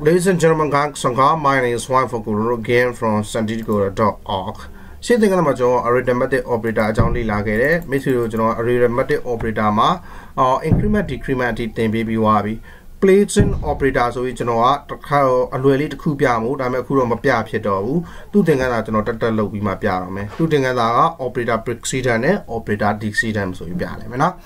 Ladies and gentlemen, my name is Wan Fokuru again from San Diego.org. Today we are going to arithmetic operator. Arithmetic operator ma increment decrement placing operator so which already kubiamu. I'm a kuroma piapiato. Two things that not at all be my piarome. Two things that are operator precedent, operator decedent. So you piaramena.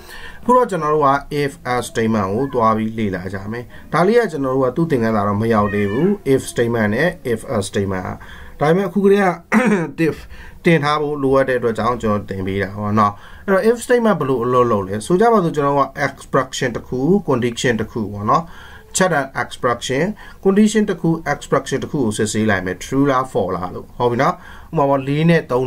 Pura general if as statement to avi lila jame. Talia general two things that are my devu if statement, if as statement. Time Kugria diff tin have lower dead or down to the or no. If statement below low, so Java the general expression to cool, condition to cool or no. Cheddar expression, condition to cool, expression to cool, says he like me, true la for la. Hobina, more lean don't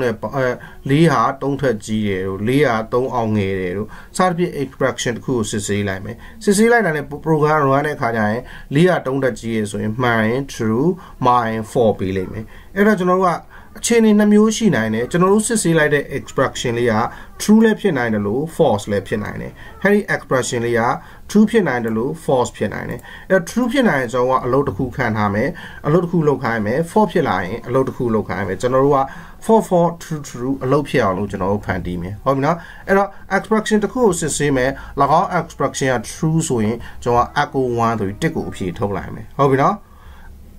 leha don't her geo, leha don't on it. Sarbi expression to cool, says he like me. Says he like a program run a kayane, leha don't her geo, so in mine, true, mine, for believe me. Era general chain in the mushi nine, general says he like the expression leha, true lep nine low, false lep nine. Harry expression leha. True pianine low, false pianine. A true pianine is our a lot of cool can hame, a lot of cool locame, four pianine, a lot of cool locame, general 4 4 true, a low piano general pandemia. Homina, and expression to cool system, like all expression are true swing, so I echo 1 3 tickle pito lime. Homina,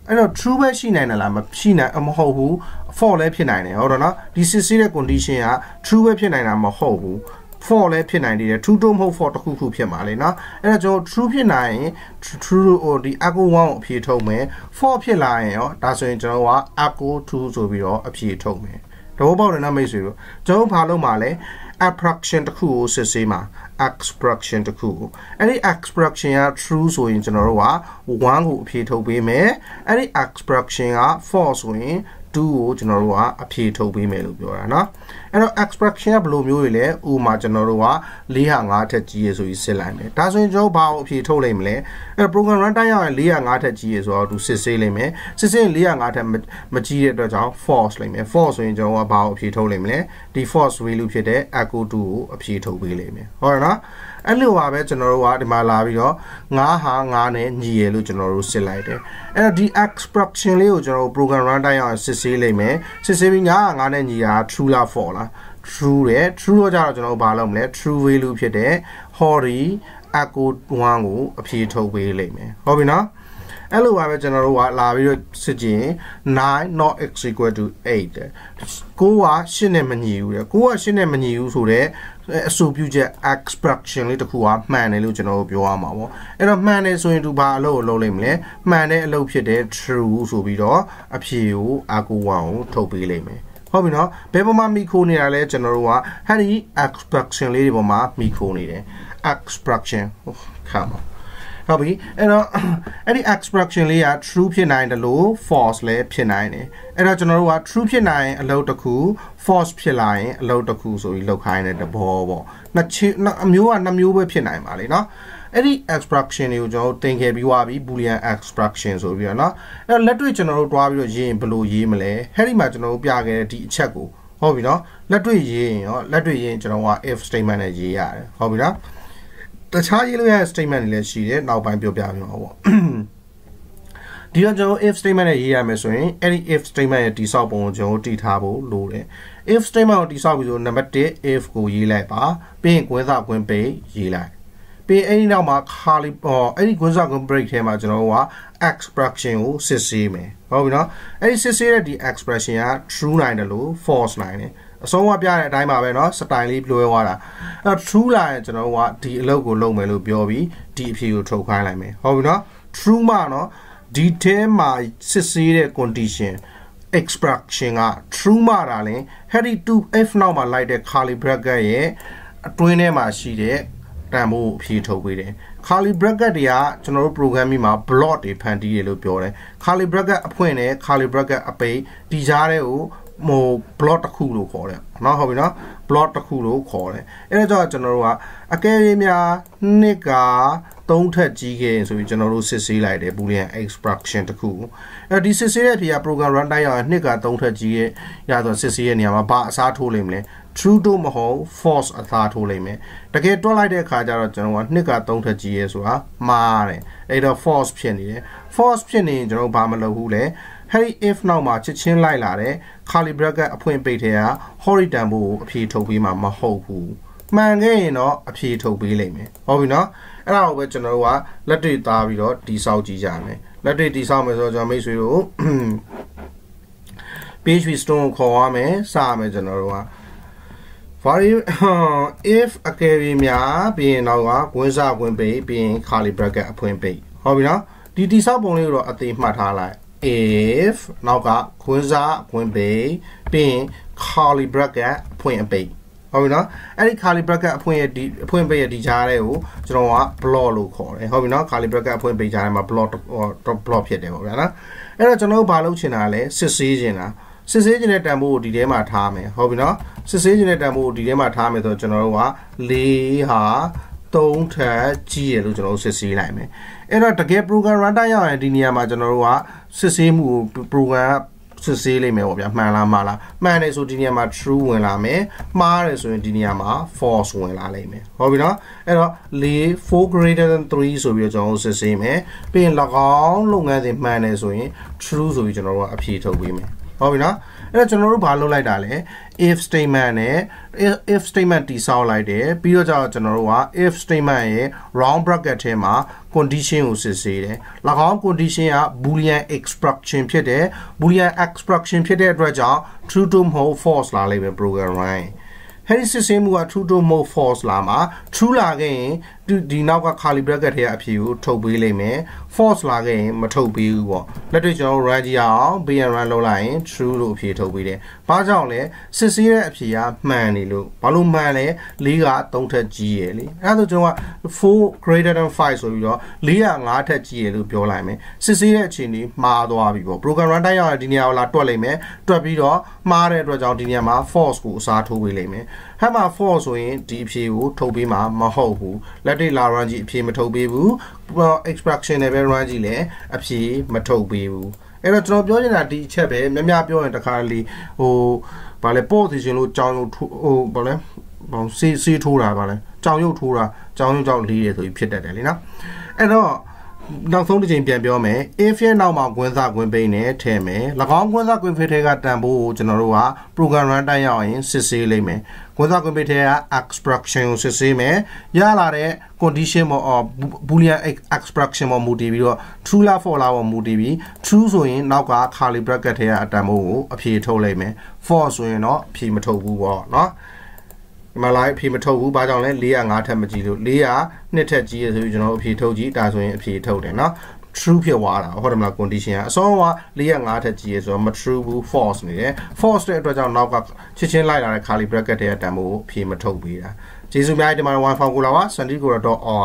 and a true by she nine alarm, she nine a moho, 4 lap pianine, or not, this is a condition, true by pianine a moho. 4 lap 9 two dome hole for the cuckoo piamalina, and a joe true pianine, true or the ago 1 appear told me, 4 pianine, that's in Genoa, ago 2 zobio appear told me. The whole number is 0. Joe Palomale, approxion to cool, sesima, expression to cool. Any expression are true so in Genoa, 1 who appear to be me, any expression are false wing. General appear to be male, and expression blue mule, Uma general, Liang at GSU is Selame. Doesn't Joe Bow Pito Lame, a broken Randaya Liang at GSU to Sicilame, Sicil Liang at Magia force lame, force in Joe about Pito Lame, the force will look at a good do a Pito Wilame. Or not, and Luabe general, the Malavio, Naha, Nane, Gielu general Selite, and the expression Leo general broken Randaya Sicil. Lame, Sisavina, and ya true la fola. True, true, general balum, true will loop your day, hori, ago, wangu, appear to be lame. Hobina, Elo general la video CG 9 not equal to 8. Goa cinnamon, Goa cinnamon you who there. So beauty expression little cool man illusion of your armor. And a man is going to bar low low limle, man a low pede true so be door, a pew, a go one, toby lame. Hobino, Beboma Mikuni Ale general, Harry expression lady boma Mikuni. Expression, come on. Hobby, and any expression lay a true pianine the low, false lay pianine. And a general true pianine a low to cool. Force pialine, low to cool, so we look kind at the ball. Not mu and mu with pianine, Malina. Any expression you don't think heavy wabi, Boolean expressions over your not. And let me general to your gene below Yimele, Harry Marginal Piaget di Chaco. Hobina, let me yin or let me yin general if statement a year. Hobina, the child statement is she now by Bill. Dear if statement a year, Messowing, any if statement a dissolve Joe D table, Lure. If statement dissolve your number day, if go ye like bar, being without going pay ye like. Be any number, Harley or any goods are going to break him at Genoa, expression, sissy me. Oh, no, any sissy the expression, true line aloo, false line. So what be a time of no, certainly blue water. A true line, Genoa, the logo low melo biobi, DPU trochile me. Oh, no, true mano. Detail my sister condition expression are true marale. Harry two if normal like the calibraga twin ma she de Rambo Pito with it. Calibraga dia general programming ma blot a panty yellow pure. Calibraga appointed calibraga a pay desireo more blot a cool call it. Now, how we know blot a cool call it. And a general academia nigga. 3 thread G K, so we general CC like a Boolean expression to cool. A DCCP program run dia nigga 3 thread G K, Yada CC and Yamaba Satulimne, True to Maho, Force a Tatulim. The gate to like a Kajara general, nigga 3 thread G K, so are Mare, either Force Penny, General Bamala Hule. Hey, if now much chin like Lare, Calibraga appoint Betea, Horridambo, a P to be Mamma Hoku. Mangano, a P to be lame. Oh, you know, and I'll bet you know what, let it be or disaugiame. Let it disarm as a misery. Beach with stone coame, Same Genoa. For if a carrier being our wins up when bay being Calibraga appoint bay. Oh, you know, the disabonero at the Matala. If now got Quinza Quin Bay being Carly Bracket Point Bay. Oh, you know, any Carly Bracket Point Bay at the Jareo, you know what, blow local. And how you know, Carly Bracket Point Bay Jarema blot or drop blop here, right? And I don't know Baluchinale, Siciliana. Sicilian at the mood, the Dema Tame. How you know, Sicilian at the mood, the Dema Tame, the Genoa, Leha. Don't G original Sissy Lime. And at the gap program, Randaya and Dinia Majanoa, Sissy Moo program, Sissy Lime of Mala Mala, Manes Udiniama true and lame, Mares Udiniama false when I lame. Hobina, and leave 4 greater than 3 so we don't see me, being like all long as the manes win, true original appeal to women. Hobina, and a general palo like Dale. If statement A, if statement is out like A, Bioja General, if statement A, round bracket tema, condition UCC, Lagam condition A, Boolean expression Pede, Boolean expression Pede, Raja, true to mo false la live program, right? Here is the same word true to mo false lama, true la game, do the Naga Calibraga here appeal, Toby Lame, false la game, Matobi war. Let it go, Raja, be a random line, true to appear to be. Pajole, Cecilia Pia, Manilu, Palumane, Liga, don't touch GL. Other Joa, 4 greater than 5, so you are Lia, not at GL, Piolame, Cecilia Chini, Madoabigo, Brugan Randaya, Dinia, La Toleme, Trabido, Mare, Rajadinama, false who Satu Willame. Hama false win, DPU, Tobima, Mahobu, let it la Ranji P. Matobibu, well, extraction of Rangile, a P. Matobibu. And a drop joining at the Chepe, Mamabio and the Carly, oh, Baleport is in John O. Bale, C. Tura Bale, John O. Tura, John John Lee to Peter Delina. And all. Not only in Piambiome, if you now mark when that when Bane, Teme, Lagong when that when Fetega Tambo, Generoa, Brugan Randayan, Sicily me, when that when Betea, extraction Sicily, Yalare, condition or Boolean extraction or Mudivi, true la for our Mudivi, true so in Naga, Calibracatea Tambo, a Pietoleme, false so in or Pimatobu or not. My life, people told by the Leah and Artamaji, Leah, Netaji is original, he told you, that's when he told them. True pure water, what am I condition? So, Leah and Artaji is a true force, force that was on Naka, Chichen Light and a Calibraca, Damo, Pima Tobia. Jesus made my Wan Fokuru, San Diego.org.